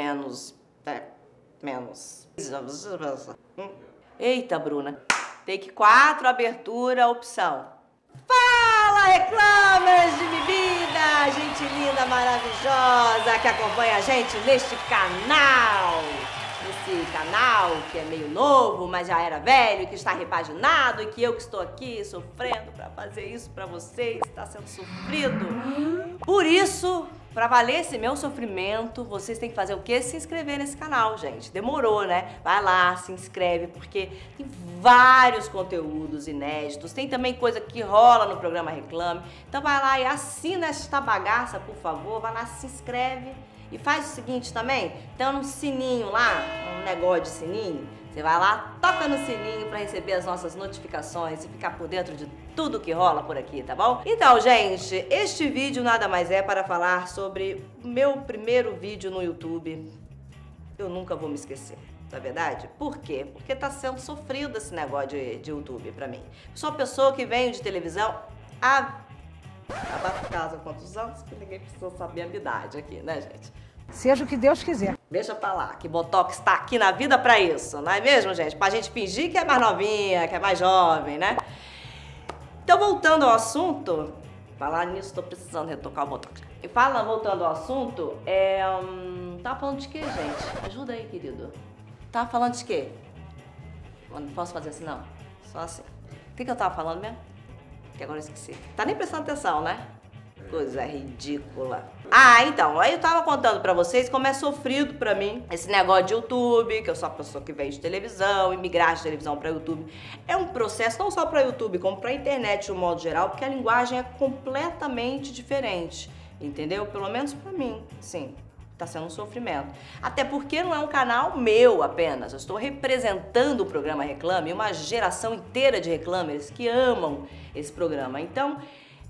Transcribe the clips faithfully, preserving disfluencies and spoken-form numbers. Menos, é, menos. Eita, Bruna. Take quatro, abertura, opção. Fala, reclamers de bebida, gente linda, maravilhosa, que acompanha a gente neste canal. Esse canal que é meio novo, mas já era velho, que está repaginado e que eu que estou aqui sofrendo para fazer isso para vocês, está sendo sofrido. Por isso... Pra valer esse meu sofrimento, vocês têm que fazer o quê? Se inscrever nesse canal, gente. Demorou, né? Vai lá, se inscreve, porque tem vários conteúdos inéditos. Tem também coisa que rola no programa Reclame. Então vai lá e assina esta bagaça, por favor. Vai lá, se inscreve. E faz o seguinte também, tem um sininho lá, um negócio de sininho. Você vai lá, toca no sininho pra receber as nossas notificações e ficar por dentro de tudo que rola por aqui, tá bom? Então, gente, este vídeo nada mais é para falar sobre o meu primeiro vídeo no YouTube. Eu nunca vou me esquecer, não é verdade? Por quê? Porque tá sendo sofrido esse negócio de, de YouTube pra mim. Sou uma pessoa que venho de televisão a... Abaixo casa quantos anos, que ninguém precisa saber a minha idade aqui, né, gente? Seja o que Deus quiser. Deixa pra lá, que Botox tá aqui na vida pra isso, não é mesmo, gente? Pra gente fingir que é mais novinha, que é mais jovem, né? Então, voltando ao assunto... Falar nisso, tô precisando retocar o Botox. E fala, voltando ao assunto, é... Hum, tava falando de quê, gente? Ajuda aí, querido. Tava falando de quê? Não posso fazer assim, não? Só assim. O que que eu tava falando mesmo? Que agora eu esqueci. Tá nem prestando atenção, né? Coisa ridícula. Ah, então, aí eu tava contando pra vocês como é sofrido pra mim esse negócio de YouTube, que eu sou uma pessoa que vem de televisão, imigrar de televisão pra YouTube. É um processo não só pra YouTube, como pra internet de um modo geral, porque a linguagem é completamente diferente, entendeu? Pelo menos pra mim, sim. Tá sendo um sofrimento. Até porque não é um canal meu apenas. Eu estou representando o programa Reclame e uma geração inteira de reclamers que amam esse programa. Então,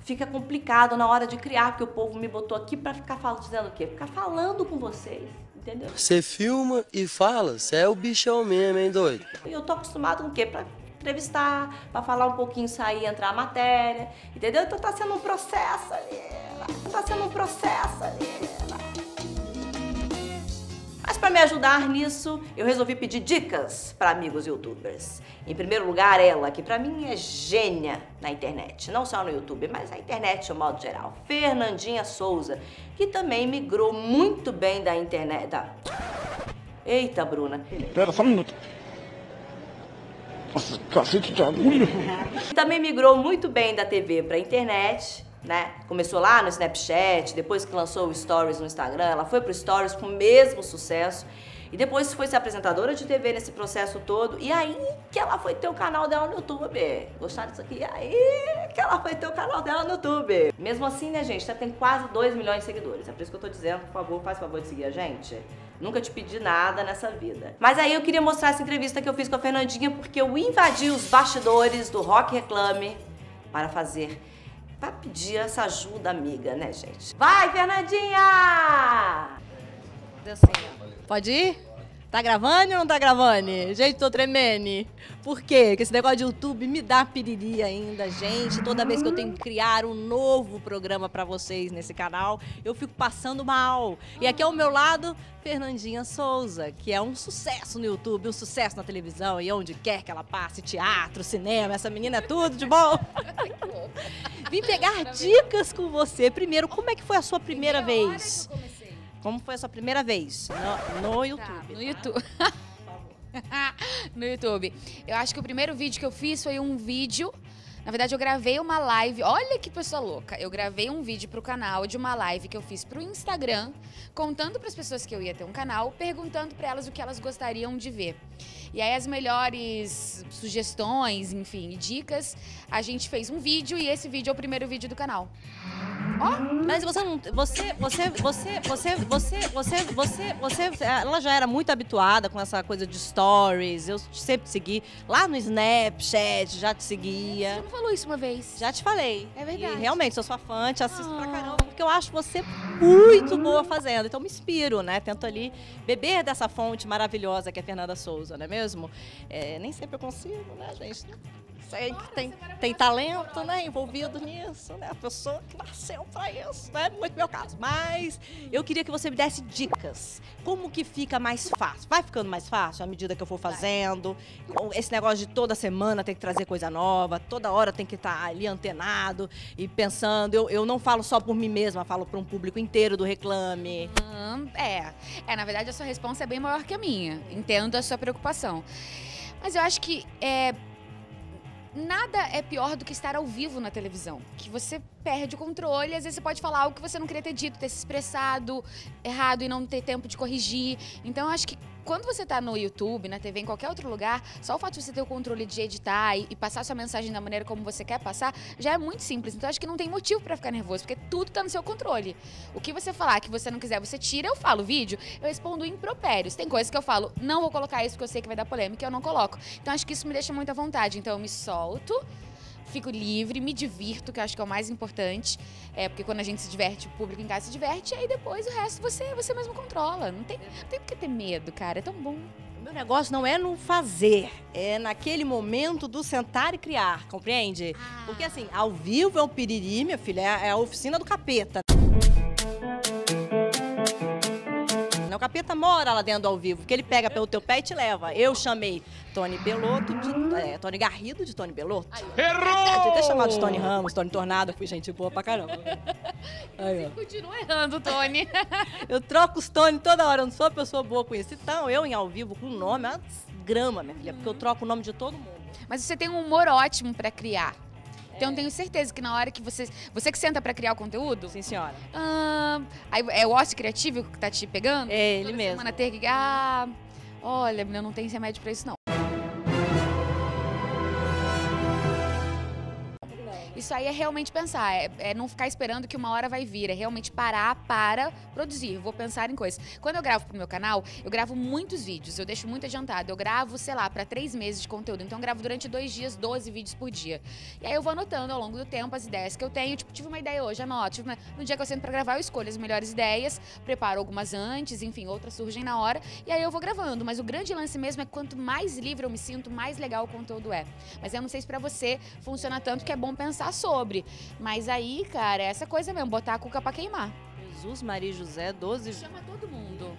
fica complicado na hora de criar, porque o povo me botou aqui pra ficar falando, dizendo o quê? Ficar falando com vocês, entendeu? Você filma e fala, você é o bichão mesmo, hein, doido? E eu tô acostumado com o quê? Pra entrevistar, pra falar um pouquinho, sair, entrar a matéria, entendeu? Então tá sendo um processo ali, tá sendo um processo ali. Mas para me ajudar nisso, eu resolvi pedir dicas para amigos youtubers. Em primeiro lugar, ela, que para mim é gênia na internet. Não só no YouTube, mas na internet de um modo geral. Fernandinha Souza, que também migrou muito bem da internet... Da... Eita, Bruna. Espera só um minuto. Nossa, cacete de agulha. Também migrou muito bem da T V para a internet. Né? Começou lá no Snapchat, depois que lançou o Stories no Instagram, ela foi pro Stories com o mesmo sucesso. E depois foi ser apresentadora de T V nesse processo todo. E aí que ela foi ter o canal dela no YouTube. Gostaram disso aqui? E aí que ela foi ter o canal dela no YouTube. Mesmo assim, né, gente? Já tem quase dois milhões de seguidores. É por isso que eu tô dizendo, por favor, faz favor de seguir a gente. Nunca te pedi nada nessa vida. Mas aí eu queria mostrar essa entrevista que eu fiz com a Fernandinha, porque eu invadi os bastidores do Rock Reclame para fazer... Pra pedir essa ajuda amiga, né, gente? Vai, Fernandinha! Deu sim, ó. Pode ir? Tá gravando ou não tá gravando? Gente, tô tremendo. Por quê? Porque esse negócio de YouTube me dá piriri ainda, gente. Toda vez que eu tenho que criar um novo programa pra vocês nesse canal, eu fico passando mal. E aqui ao meu lado, Fernandinha Souza, que é um sucesso no YouTube, um sucesso na televisão e onde quer que ela passe, teatro, cinema, essa menina é tudo de bom. Vim pegar dicas com você. Primeiro, como é que foi a sua primeira vez? Hora que eu comecei. Como foi a sua primeira vez no, no YouTube? Tá, no tá? YouTube. No YouTube. Eu acho que o primeiro vídeo que eu fiz foi um vídeo... Na verdade, eu gravei uma live... Olha que pessoa louca! Eu gravei um vídeo pro canal de uma live que eu fiz pro Instagram, contando pras pessoas que eu ia ter um canal, perguntando pra elas o que elas gostariam de ver. E aí as melhores sugestões, enfim, dicas, a gente fez um vídeo e esse vídeo é o primeiro vídeo do canal. Ó, mas você não, você, você, você, você, você, você, você, você, ela já era muito habituada com essa coisa de stories. Eu sempre segui lá no Snapchat, já te seguia. Você não falou isso uma vez? Já te falei. É verdade. E realmente sou sua fã, te assisto ah. pra caramba, porque eu acho você muito boa fazendo. Então me inspiro, né? Tento ali beber dessa fonte maravilhosa que é a Fernanda Souza, não é mesmo? É, nem sempre eu consigo, né, gente? Isso aí que tem, tem talento, né, envolvido nisso, né? A pessoa que nasceu para isso, não é muito meu caso. Mas eu queria que você me desse dicas. Como que fica mais fácil? Vai ficando mais fácil à medida que eu for fazendo? Esse negócio de toda semana tem que trazer coisa nova, toda hora tem que estar ali antenado e pensando. Eu, eu não falo só por mim mesma, falo para um público inteiro do Reclame. Hum, é. é, na verdade a sua resposta é bem maior que a minha. Entendo a sua preocupação. Mas eu acho que é... nada é pior do que estar ao vivo na televisão, que você perde o controle, às vezes você pode falar algo que você não queria ter dito, ter se expressado errado e não ter tempo de corrigir. Então eu acho que quando você está no YouTube, na T V, em qualquer outro lugar, só o fato de você ter o controle de editar e, e passar sua mensagem da maneira como você quer passar, já é muito simples. Então eu acho que não tem motivo para ficar nervoso, porque tudo está no seu controle. O que você falar que você não quiser, você tira, eu falo vídeo, eu respondo impropérios. Tem coisas que eu falo, não vou colocar isso porque eu sei que vai dar polêmica, eu não coloco. Então acho que isso me deixa muito à vontade, então eu me solto, fico livre, me divirto, que eu acho que é o mais importante. É, porque quando a gente se diverte, o público em casa se diverte, e aí depois o resto você, você mesmo controla. Não tem, não tem por que ter medo, cara. É tão bom. O meu negócio não é no fazer, é naquele momento do sentar e criar, compreende? Ah. Porque assim, ao vivo é um piriri, minha filha, é a oficina do capeta. O capeta mora lá dentro ao vivo, porque ele pega pelo teu pé e te leva. Eu chamei Tony Bellotto, de, é, Tony Garrido de Tony Bellotto. Errou! Eu devia ter chamado de Tony Ramos, Tony Tornado, eu fui gente boa pra caramba. Aí, você continua errando, Tony. Eu troco os Tony toda hora, eu não sou uma pessoa boa com isso. Então, eu em ao vivo com o nome, é uma desgrama, minha filha, porque eu troco o nome de todo mundo. Mas você tem um humor ótimo pra criar. Então eu tenho certeza que na hora que você... Você que senta pra criar o conteúdo? Sim, senhora. Ah, é o ócio criativo que tá te pegando? É, ele mesmo. Toda semana ter que... Ah, olha, menina, não tem remédio pra isso, não. Isso aí é realmente pensar, é, é não ficar esperando que uma hora vai vir, é realmente parar para produzir, vou pensar em coisas. Quando eu gravo pro meu canal, eu gravo muitos vídeos, eu deixo muito adiantado, eu gravo, sei lá, para três meses de conteúdo, então eu gravo durante dois dias, doze vídeos por dia. E aí eu vou anotando ao longo do tempo as ideias que eu tenho, tipo, tive uma ideia hoje, anoto, tive uma... no dia que eu sento para gravar eu escolho as melhores ideias, preparo algumas antes, enfim, outras surgem na hora, e aí eu vou gravando, mas o grande lance mesmo é que quanto mais livre eu me sinto, mais legal o conteúdo é. Mas eu não sei se para você funciona tanto, que é bom pensar sobre. Mas aí, cara, é essa coisa mesmo, botar a cuca pra queimar. Jesus, Maria José, doze... Chama todo mundo.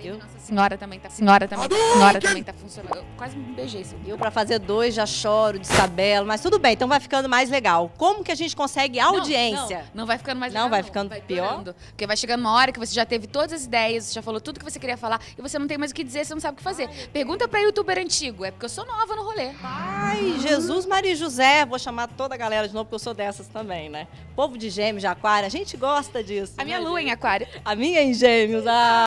Eu? Nossa Senhora também tá... Senhora também tá... Senhora também tá funcionando. Eu quase me beijei. Seu... Eu, pra fazer dois, já choro, descabelo, mas tudo bem, então vai ficando mais legal. Como que a gente consegue audiência? Não, não, não vai ficando mais legal, não. Vai não, ficando vai pior? Piorando, porque vai chegando uma hora que você já teve todas as ideias, você já falou tudo que você queria falar, e você não tem mais o que dizer, você não sabe o que fazer. Ai, pergunta pra youtuber antigo, é porque eu sou nova no rolê. Ai, uhum. Jesus, Maria José, vou chamar toda a galera de novo, porque eu sou dessas também, né? Povo de Gêmeos, de Aquário, a gente gosta disso. A minha lua é em Aquário. A minha é em Gêmeos, ah...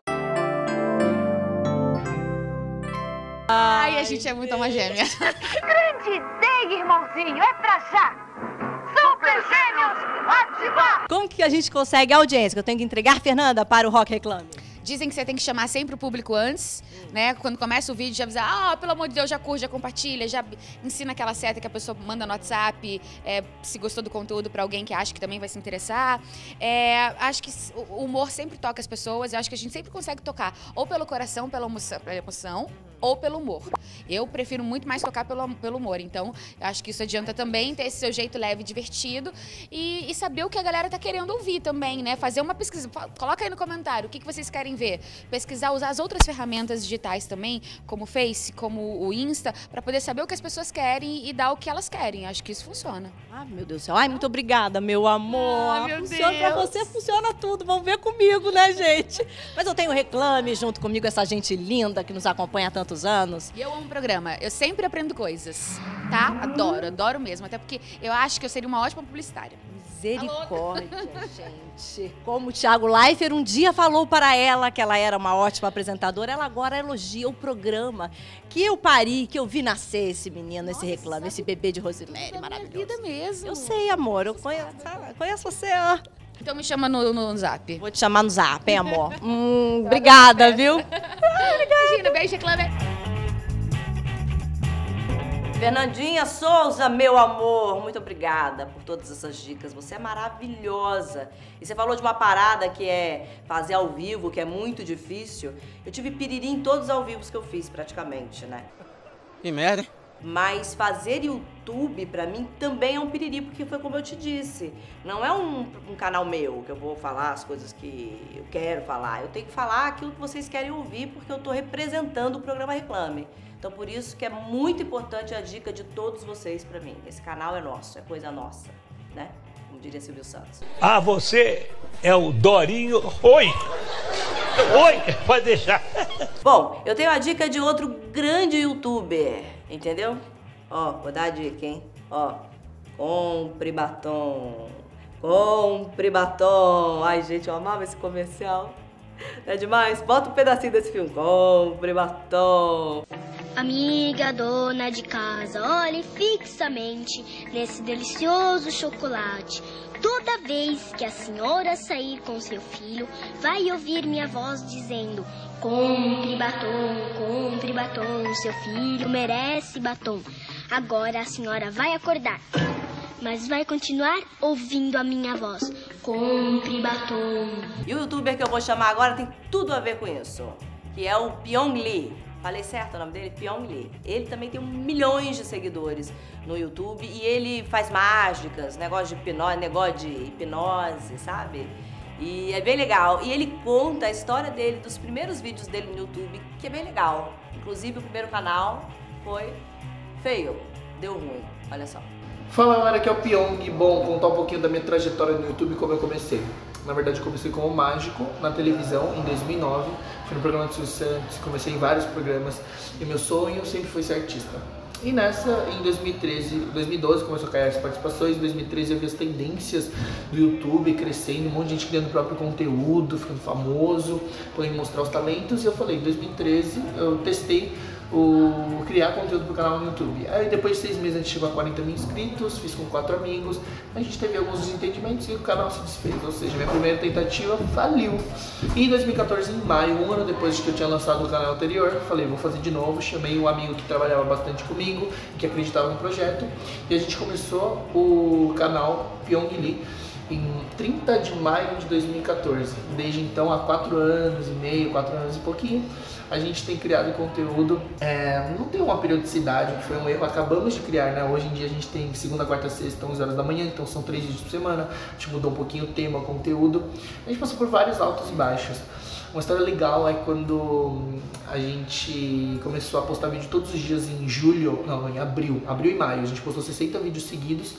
Ai, a gente é muito uma gêmea. Que grande ideia, irmãozinho! É pra já! Super Gêmeos, ativar! Como que a gente consegue a audiência? Que eu tenho que entregar, Fernanda, para o Rock Reclame. Dizem que você tem que chamar sempre o público antes, né? Quando começa o vídeo, já avisar, ah, pelo amor de Deus, já curte, já compartilha, já ensina aquela seta que a pessoa manda no WhatsApp, é, se gostou do conteúdo para alguém que acha que também vai se interessar. É, acho que o humor sempre toca as pessoas, eu acho que a gente sempre consegue tocar ou pelo coração, pela emoção, pela emoção ou pelo humor. Eu prefiro muito mais tocar pelo, pelo humor, então acho que isso adianta também ter esse seu jeito leve e divertido e, e saber o que a galera tá querendo ouvir também, né? Fazer uma pesquisa, coloca aí no comentário o que, que vocês querem ver, pesquisar, usar as outras ferramentas digitais também, como o Face, como o Insta, para poder saber o que as pessoas querem e dar o que elas querem. Acho que isso funciona. Ah, meu Deus do céu. Ai, muito obrigada, meu amor. Ah, meu funciona Deus. Pra você, funciona tudo. Vamos ver comigo, né, gente? Mas eu tenho Reclame junto comigo, essa gente linda que nos acompanha há tantos anos. E eu amo o programa. Eu sempre aprendo coisas, tá? Adoro, adoro mesmo. Até porque eu acho que eu seria uma ótima publicitária. Misericórdia, gente. Como o Thiago Leifert um dia falou para ela que ela era uma ótima apresentadora, ela agora elogia o programa que eu pari, que eu vi nascer esse menino, nossa, esse Reclame, esse bebê de Rosemary maravilhoso. É minha vida mesmo. Eu sei, amor, eu conheço, conheço você, ó. Então me chama no, no zap. Vou te chamar no zap, hein, amor? Hum, obrigada, viu? Obrigada. Imagina, beijo, Reclame. Fernandinha Souza, meu amor, muito obrigada por todas essas dicas, você é maravilhosa. E você falou de uma parada que é fazer ao vivo, que é muito difícil. Eu tive piriri em todos os ao vivos que eu fiz, praticamente, né? Que merda, hein? Mas fazer YouTube, pra mim, também é um piriri, porque foi como eu te disse. Não é um, um canal meu que eu vou falar as coisas que eu quero falar. Eu tenho que falar aquilo que vocês querem ouvir, porque eu tô representando o programa Reclame. Então, por isso que é muito importante a dica de todos vocês pra mim. Esse canal é nosso, é coisa nossa, né? Como diria Silvio Santos. Ah, você é o Dorinho... Oi! Oi! Pode deixar! Bom, eu tenho a dica de outro grande youtuber. Entendeu? Ó, vou dar a dica, hein? Ó, compre batom, compre batom. Ai, gente, eu amava esse comercial. Não é demais? Bota um pedacinho desse filme. Compre batom. Amiga dona de casa, olhe fixamente nesse delicioso chocolate. Toda vez que a senhora sair com seu filho, vai ouvir minha voz dizendo: compre batom, compre batom, seu filho merece batom. Agora a senhora vai acordar, mas vai continuar ouvindo a minha voz. Compre batom. E o youtuber que eu vou chamar agora tem tudo a ver com isso, que é o Pyong Lee. Falei certo o nome dele? Pyong Lee. Ele também tem milhões de seguidores no YouTube e ele faz mágicas, negócio de hipnose, negócio de hipnose, sabe? E é bem legal. E ele conta a história dele, dos primeiros vídeos dele no YouTube, que é bem legal. Inclusive, o primeiro canal foi feio, deu ruim, olha só. Fala galera, aqui é o Pyong. Bom, contar um pouquinho da minha trajetória no YouTube, como eu comecei. Na verdade, eu comecei como mágico na televisão em dois mil e nove, fui no programa do Silvio Santos, comecei em vários programas e meu sonho sempre foi ser artista. E nessa, em dois mil e treze, dois mil e doze, começou a cair as participações, em dois mil e treze eu vi as tendências do YouTube crescendo, um monte de gente criando o próprio conteúdo, ficando famoso, podendo mostrar os talentos, e eu falei, em dois mil e treze eu testei o criar conteúdo pro canal no YouTube. Aí depois de seis meses a gente chegou a quarenta mil inscritos, fiz com quatro amigos, a gente teve alguns desentendimentos e o canal se desfez, ou seja, minha primeira tentativa faliu. E em dois mil e quatorze, em maio, um ano depois de que eu tinha lançado o canal anterior, falei, vou fazer de novo, chamei um amigo que trabalhava bastante comigo, que acreditava no projeto, e a gente começou o canal Pyong Lee em trinta de maio de dois mil e quatorze. Desde então, há quatro anos e meio, quatro anos e pouquinho, a gente tem criado conteúdo, é, não tem uma periodicidade, que foi um erro, acabamos de criar, né? Hoje em dia a gente tem segunda, quarta, sexta, onze horas da manhã, então são três dias por semana, a gente mudou um pouquinho o tema, o conteúdo, a gente passou por vários altos e baixos. Uma história legal é quando a gente começou a postar vídeo todos os dias em julho, não, em abril, abril e maio, a gente postou sessenta vídeos seguidos,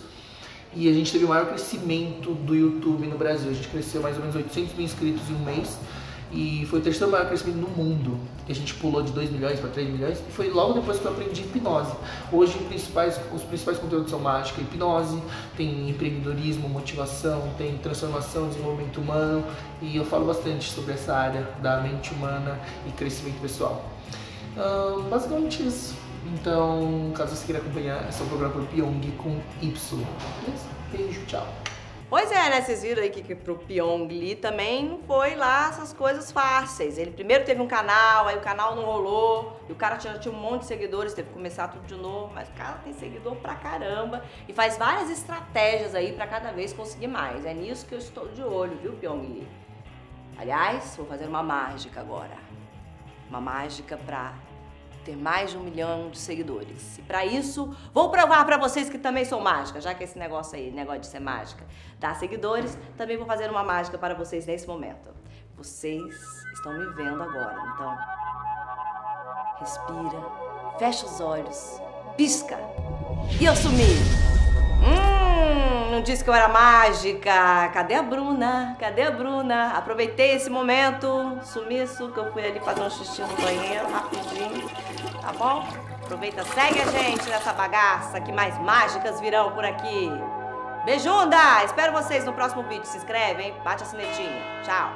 e a gente teve o maior crescimento do YouTube no Brasil. A gente cresceu mais ou menos oitocentos mil inscritos em um mês. E foi o terceiro maior crescimento no mundo. A gente pulou de dois milhões para três milhões. E foi logo depois que eu aprendi hipnose. Hoje os principais, os principais conteúdos são mágica e hipnose. Tem empreendedorismo, motivação, tem transformação, desenvolvimento humano. E eu falo bastante sobre essa área da mente humana e crescimento pessoal. Hum, basicamente isso. Então, caso você queira acompanhar, é só procurar por Pyong com Y. Beijo, tchau. Pois é, né? Vocês viram aí que, que pro Pyong Lee também não foi lá essas coisas fáceis. Ele primeiro teve um canal, aí o canal não rolou, e o cara tinha, tinha um monte de seguidores, teve que começar tudo de novo, mas o cara tem seguidor pra caramba e faz várias estratégias aí pra cada vez conseguir mais. É nisso que eu estou de olho, viu, Pyong Lee? Aliás, vou fazer uma mágica agora. Uma mágica pra ter mais de um milhão de seguidores. E pra isso, vou provar pra vocês que também sou mágica, já que esse negócio aí, negócio de ser mágica, dá seguidores, também vou fazer uma mágica para vocês nesse momento. Vocês estão me vendo agora, então respira, fecha os olhos, pisca e eu sumi. Hum, não disse que eu era mágica. Cadê a Bruna? Cadê a Bruna? Aproveitei esse momento, sumiço, que eu fui ali fazer um xixi no banheiro rapidinho. Tá bom? Aproveita, segue a gente nessa bagaça que mais mágicas virão por aqui. Beijunda! Espero vocês no próximo vídeo. Se inscreve, hein? Bate a sinetinha. Tchau.